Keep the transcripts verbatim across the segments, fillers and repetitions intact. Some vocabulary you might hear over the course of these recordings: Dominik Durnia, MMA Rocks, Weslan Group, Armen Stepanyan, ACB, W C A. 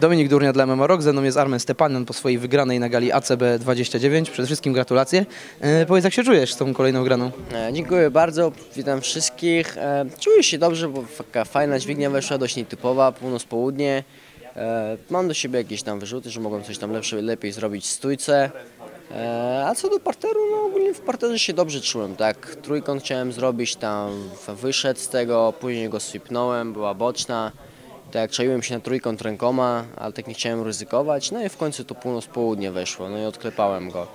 Dominik Durnia dla MMARocks, ze mną jest Armen Stepanyan po swojej wygranej na gali A C B dwadzieścia dziewięć. Przede wszystkim gratulacje. E, powiedz, jak się czujesz z tą kolejną graną? E, dziękuję bardzo, witam wszystkich. E, czuję się dobrze, bo taka fajna dźwignia weszła, dość nietypowa, północ-południe. E, mam do siebie jakieś tam wyrzuty, że mogłem coś tam lepsze, lepiej zrobić w stójce. E, a co do parteru, no ogólnie w parterze się dobrze czułem, tak? Trójkąt chciałem zrobić, tam wyszedł z tego, później go swipnąłem, była boczna. Tak, czaiłem się na trójkąt rękoma, ale tak nie chciałem ryzykować, no i w końcu to północ-południe weszło, no i odklepałem go.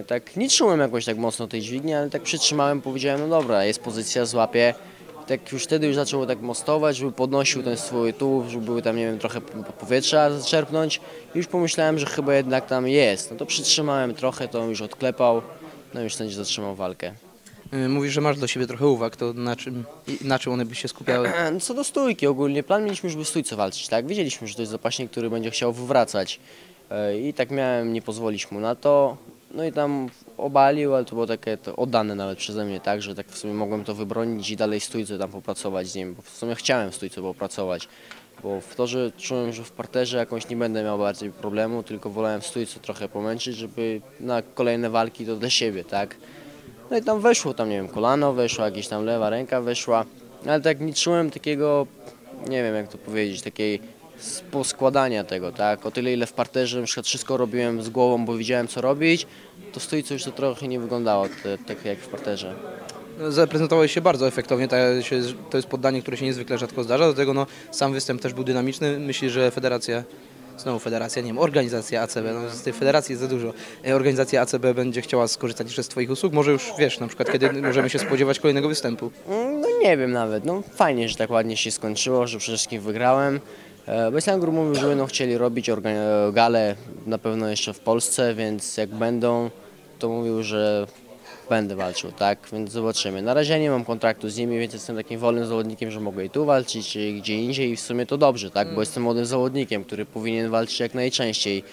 I tak nie czułem jakoś tak mocno tej dźwigni, ale tak przytrzymałem, powiedziałem, no dobra, jest pozycja, złapię. I tak już wtedy już zaczął tak mostować, żeby podnosił ten swój tułów, żeby były tam, nie wiem, trochę powietrza zaczerpnąć. I już pomyślałem, że chyba jednak tam jest, no to przytrzymałem trochę, to on już odklepał, no i już sędzia zatrzymał walkę. Mówisz, że masz do siebie trochę uwag, to na czym, na czym one by się skupiały? Co do stójki ogólnie, plan mieliśmy już by w stójce walczyć, tak? Wiedzieliśmy, że to jest zapaśnik, który będzie chciał wywracać i tak miałem, nie pozwolić mu na to, no i tam obalił, ale to było takie to oddane nawet przeze mnie, tak? Że tak w sumie mogłem to wybronić i dalej w stójce tam popracować z nim, bo w sumie chciałem w stójce popracować, bo w to, że czułem, że w parterze jakąś nie będę miał bardziej problemu, tylko wolałem w stójce trochę pomęczyć, żeby na kolejne walki to dla siebie, tak? No i tam weszło, tam nie wiem, kolano weszło, jakieś tam lewa ręka weszła, ale tak nie czułem takiego, nie wiem jak to powiedzieć, takiej poskładania tego, tak? O tyle ile w parterze na przykład wszystko robiłem z głową, bo wiedziałem co robić, to w stójce już to trochę nie wyglądało tak jak w parterze. Zaprezentowałeś się bardzo efektownie, to jest poddanie, które się niezwykle rzadko zdarza, do tego no, sam występ też był dynamiczny, myślę, że federacja... Znowu federacja, nie wiem, organizacja A C B, no z tej federacji jest za dużo. Organizacja A C B będzie chciała skorzystać jeszcze z twoich usług? Może już wiesz, na przykład kiedy możemy się spodziewać kolejnego występu? No nie wiem nawet, no fajnie, że tak ładnie się skończyło, że przede wszystkim wygrałem. Weslan Group mówił, że będą chcieli robić galę na pewno jeszcze w Polsce, więc jak będą, to mówił, że będę walczył, tak, więc zobaczymy. Na razie nie mam kontraktu z nimi, więc jestem takim wolnym zawodnikiem, że mogę i tu walczyć, i gdzie indziej i w sumie to dobrze, tak, bo jestem młodym zawodnikiem, który powinien walczyć jak najczęściej,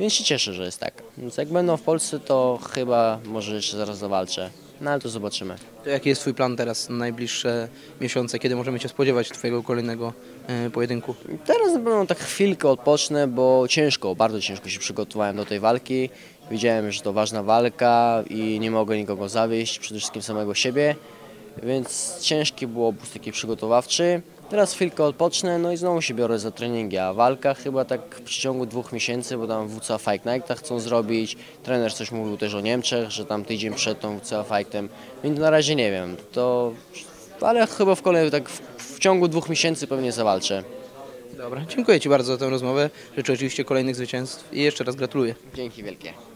więc się cieszę, że jest tak. Więc jak będą w Polsce, to chyba może jeszcze zaraz zawalczę, no ale to zobaczymy. To jaki jest twój plan teraz na najbliższe miesiące, kiedy możemy się spodziewać twojego kolejnego e, pojedynku? Teraz na pewno tak chwilkę odpocznę, bo ciężko, bardzo ciężko się przygotowałem do tej walki. Widziałem, że to ważna walka i nie mogę nikogo zawieść, przede wszystkim samego siebie, więc ciężki był obóz taki przygotowawczy. Teraz chwilkę odpocznę, no i znowu się biorę za treningi, a walka chyba tak w przeciągu dwóch miesięcy, bo tam W C A Fight Night chcą zrobić. Trener coś mówił też o Niemczech, że tam tydzień przed tą W C A Fightem, więc na razie nie wiem, to... ale chyba w kolei tak w, w ciągu dwóch miesięcy pewnie zawalczę. Dobra, dziękuję ci bardzo za tę rozmowę, życzę oczywiście kolejnych zwycięstw i jeszcze raz gratuluję. Dzięki wielkie.